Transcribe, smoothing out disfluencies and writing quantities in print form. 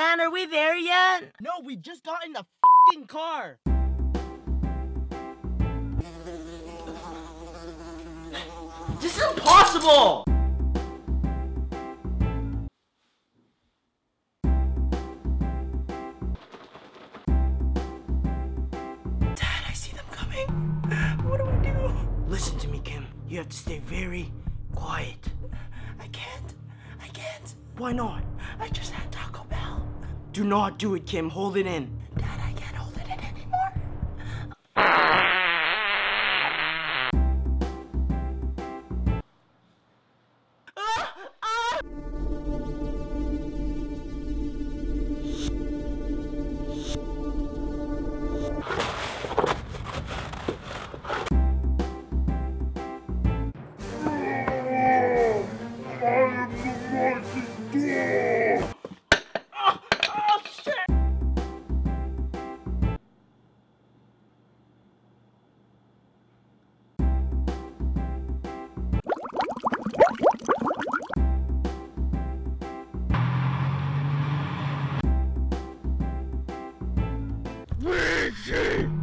Dan, are we there yet? No, we just got in the f***ing car. This is impossible! Dad, I see them coming. What do we do? Listen to me, Kim. You have to stay very quiet. I can't. Why not? I just had Taco Bell. Do not do it, Kim. Hold it in. Dad, I can't hold it in anymore. Shit!